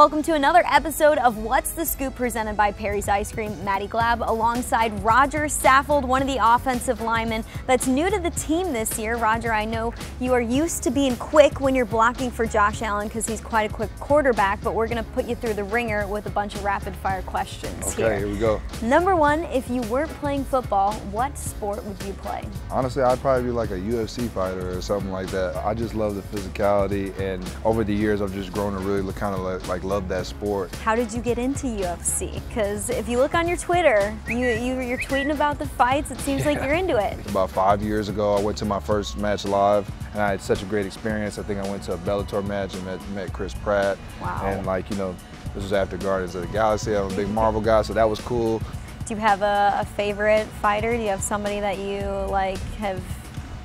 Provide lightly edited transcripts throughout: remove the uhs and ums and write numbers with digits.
Welcome to another episode of What's the Scoop, presented by Perry's Ice Cream. Maddie Glab alongside Roger Saffold, one of the offensive linemen that's new to the team this year. Roger, I know you are used to being quick when you're blocking for Josh Allen because he's quite a quick quarterback, but we're going to put you through the ringer with a bunch of rapid fire questions. Okay, here we go. Number one, if you weren't playing football, what sport would you play? Honestly, I'd probably be like a UFC fighter or something like that. I just love the physicality, and over the years I've just grown to really kind of like love that sport. How did you get into UFC? Because if you look on your Twitter, you're tweeting about the fights. It seems like you're into it. About 5 years ago, I went to my first match live, and I had such a great experience. I think I went to a Bellator match and met Chris Pratt. Wow. And like, you know, this was after Guardians of the Galaxy. I'm a big Marvel guy, so that was cool. Do you have a favorite fighter? Do you have somebody that you like have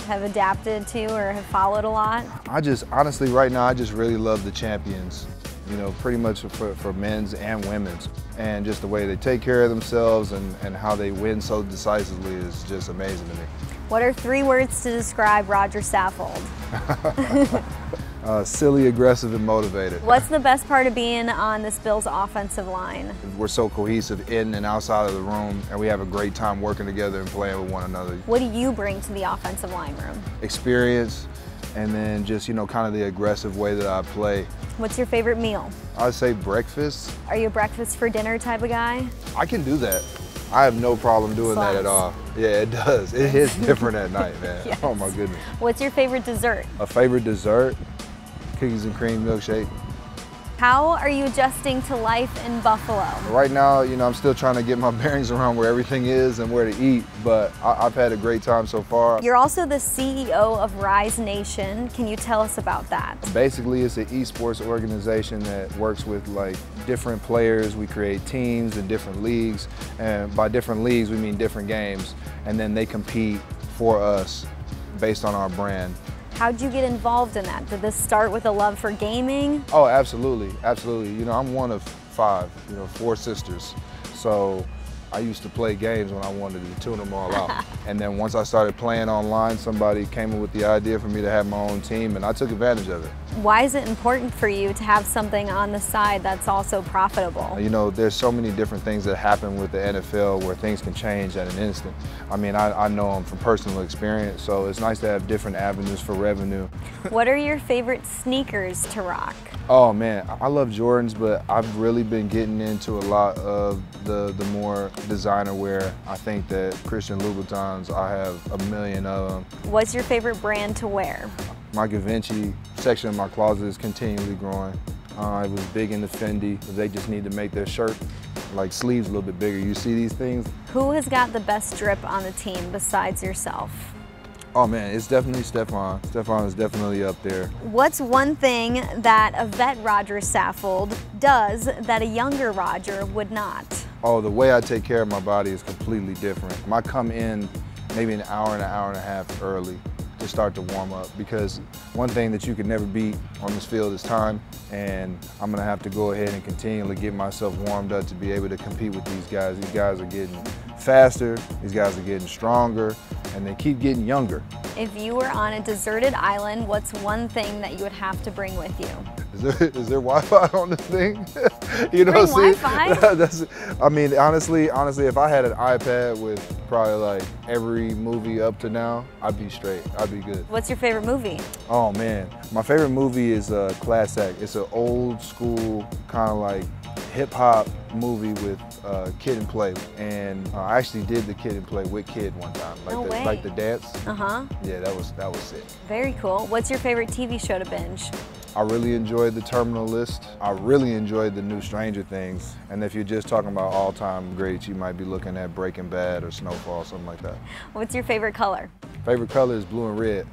adapted to or have followed a lot? I just, honestly, right now, I just really love the champions. You know, pretty much for men's and women's. And just the way they take care of themselves and how they win so decisively is just amazing to me. What are three words to describe Roger Saffold? Silly, aggressive, and motivated. What's the best part of being on this Bills offensive line? We're so cohesive in and outside of the room, and we have a great time working together and playing with one another. What do you bring to the offensive line room? Experience. And then just, you know, kind of the aggressive way that I play. What's your favorite meal? I'd say breakfast. Are you a breakfast for dinner type of guy? I can do that. I have no problem doing that at all. Yeah, it does. It hits different at night, man. Yes. Oh my goodness. What's your favorite dessert? A favorite dessert? Cookies and cream milkshake. How are you adjusting to life in Buffalo? Right now, you know, I'm still trying to get my bearings around where everything is and where to eat, but I've had a great time so far. You're also the CEO of Rise Nation. Can you tell us about that? Basically, it's an esports organization that works with like different players. We create teams in different leagues, and by different leagues, we mean different games, and then they compete for us based on our brand. How'd you get involved in that? Did this start with a love for gaming? Oh, absolutely, absolutely. You know, I'm one of five, you know, four sisters. So I used to play games when I wanted to tune them all out. And then once I started playing online, somebody came up with the idea for me to have my own team, and I took advantage of it. Why is it important for you to have something on the side that's also profitable? You know, there's so many different things that happen with the NFL where things can change at an instant. I mean, I know them from personal experience, so it's nice to have different avenues for revenue. What are your favorite sneakers to rock? Oh man, I love Jordans, but I've really been getting into a lot of the more designer wear. I think that Christian Louboutins, I have a million of them. What's your favorite brand to wear? My Givenchy section of my closet is continually growing. I was big into Fendi. They just need to make their shirt like sleeves a little bit bigger. You see these things? Who has got the best drip on the team besides yourself? Oh man, it's definitely Stephon. Stephon is definitely up there. What's one thing that a vet Roger Saffold does that a younger Roger would not? Oh, the way I take care of my body is completely different. I come in maybe an hour and a half early to start to warm up, because one thing that you can never beat on this field is time, and I'm gonna have to go ahead and continually get myself warmed up to be able to compete with these guys. These guys are getting faster, these guys are getting stronger, and they keep getting younger. If you were on a deserted island, what's one thing that you would have to bring with you? Is there Wi-Fi on this thing? You know, see, that's, I mean, honestly, if I had an iPad with probably like every movie up to now, I'd be straight, I'd be good. What's your favorite movie? Oh man, my favorite movie is Class Act. It's an old school kind of like hip hop movie with Kid and Play, and I actually did the Kid and Play with Kid one time, like, like the dance. Yeah, that was sick. Very cool. What's your favorite TV show to binge? I really enjoyed the Terminal List. I really enjoyed the new Stranger Things. And if you're just talking about all-time greats, you might be looking at Breaking Bad or Snowfall, something like that. What's your favorite color? Favorite color is blue and red.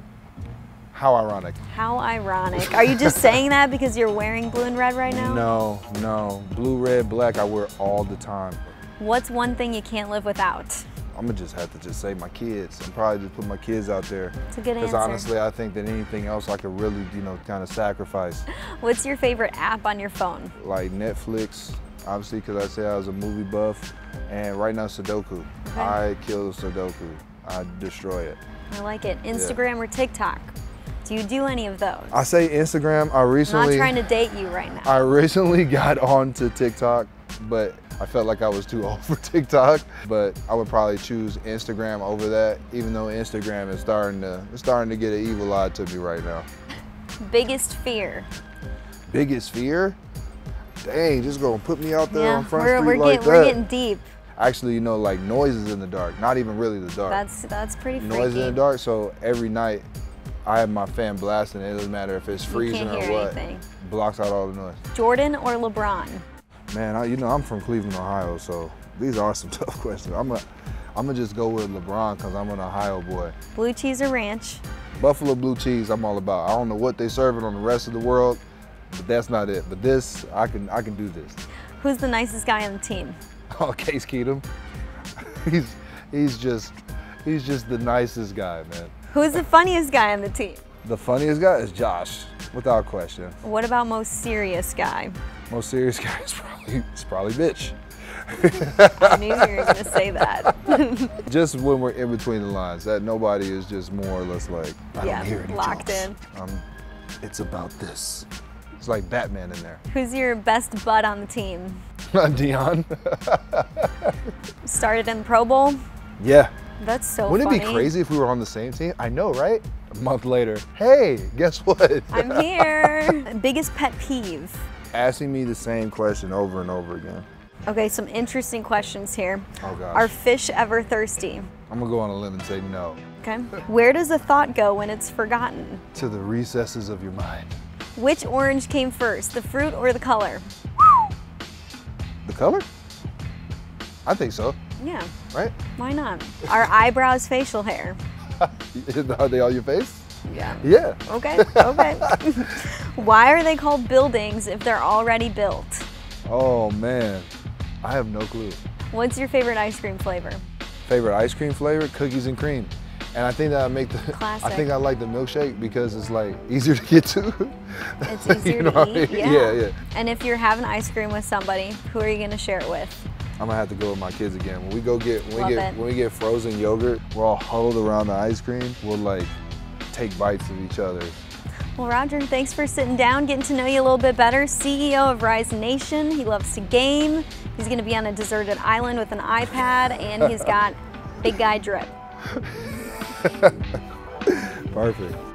How ironic. How ironic. Are you just saying that because you're wearing blue and red right now? No, no. Blue, red, black, I wear all the time. What's one thing you can't live without? I'm gonna just have to just say my kids, and probably just put my kids out there. It's a good answer. Because honestly, I think that anything else I could really, you know, kind of sacrifice. What's your favorite app on your phone? Like Netflix, obviously, because I say I was a movie buff, and right now Sudoku. Okay. I kill Sudoku. I destroy it. I like it. Instagram or TikTok? Do Do you do any of those? I say Instagram. I'm not trying to date you right now. I recently got onto TikTok, but I felt like I was too old for TikTok, but I would probably choose Instagram over that, even though Instagram is starting to get an evil eye to me right now. Biggest fear. Biggest fear? Dang, just gonna put me out there on Front Street like that. We're getting deep. Actually, you know, like noises in the dark. Not even really the dark. That's pretty freaky. Noises in the dark. So every night, I have my fan blasting. It doesn't matter if it's freezing or what. Anything. Blocks out all the noise. Jordan or LeBron? Man, you know, I'm from Cleveland, Ohio, so these are some tough questions. I'm gonna just go with LeBron because I'm an Ohio boy. Blue cheese or ranch? Buffalo blue cheese, I'm all about. I don't know what they serve it on the rest of the world, but that's not it. But this, I can do this. Who's the nicest guy on the team? Oh, Case Keenum. he's just the nicest guy, man. Who's the funniest guy on the team? The funniest guy is Josh, without question. What about most serious guy? Most serious guy is probably bitch. I knew you were gonna say that. Just when we're in between the lines, that nobody is just more or less like, I don't hear any locked jokes. In. It's about this. It's like Batman in there. Who's your best bud on the team? Dion. Started in the Pro Bowl? Yeah. That's so funny. Wouldn't it be crazy if we were on the same team? I know, right? A month later, hey, guess what? I'm here. Biggest pet peeve? Asking me the same question over and over again. Okay, some interesting questions here. Oh, gosh. Are fish ever thirsty? I'm gonna go on a limb and say no. Okay. Where does a thought go when it's forgotten? To the recesses of your mind. Which orange came first, the fruit or the color? The color? I think so. Yeah. Right? Why not? Are eyebrows facial hair? Are they all your face? Yeah. Yeah. Okay, okay. Why are they called buildings if they're already built? Oh, man. I have no clue. What's your favorite ice cream flavor? Favorite ice cream flavor? Cookies and cream. And I think that I make the classic. I think I like the milkshake because it's like easier to get to. It's easier to eat. I mean? Yeah. And if you're having ice cream with somebody, who are you gonna share it with? I'm gonna have to go with my kids again. When we go get when we get frozen yogurt, we're all huddled around the ice cream. We'll like take bites of each other. Well, Roger, thanks for sitting down, getting to know you a little bit better. CEO of Rise Nation, he loves to game. He's gonna be on a deserted island with an iPad, and he's got big guy drip. Perfect.